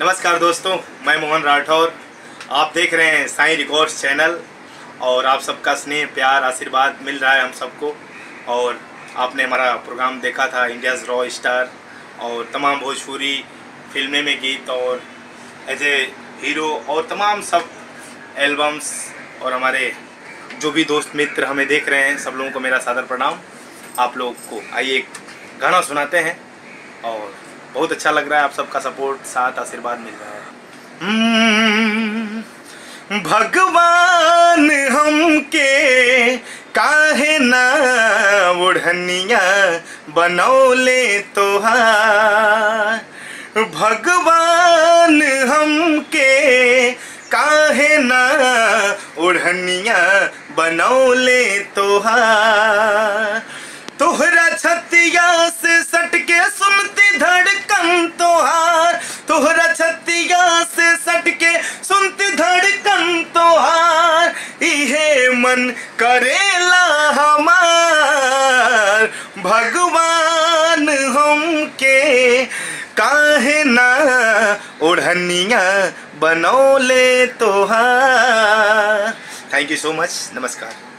नमस्कार दोस्तों, मैं मोहन राठौर। आप देख रहे हैं साईं रिकॉर्ड्स चैनल और आप सबका स्नेह, प्यार, आशीर्वाद मिल रहा है हम सबको। और आपने हमारा प्रोग्राम देखा था इंडियाज रॉ स्टार और तमाम भोजपुरी फिल्में में गीत और एज ए हीरो और तमाम सब एल्बम्स। और हमारे जो भी दोस्त मित्र हमें देख रहे हैं सब लोगों को मेरा सादर प्रणाम। आप लोग को आइए एक गाना सुनाते हैं और बहुत अच्छा लग रहा है, आप सबका सपोर्ट, साथ, आशीर्वाद मिल रहा है। भगवान हमके काहे ना ओढ़निया बनौले तोहार, भगवान हमके काहे ना ओढ़निया बनौले तोहार। तोहरा छतिया से सटके सुनती धड़कन तोहार, तोहरा छतिया से सटके सुनती धड़कन तोहार, इहे मन करेला हमार। भगवान हमके काहे ना ओढ़निया बनौले तोहार। थैंक यू सो मच, नमस्कार।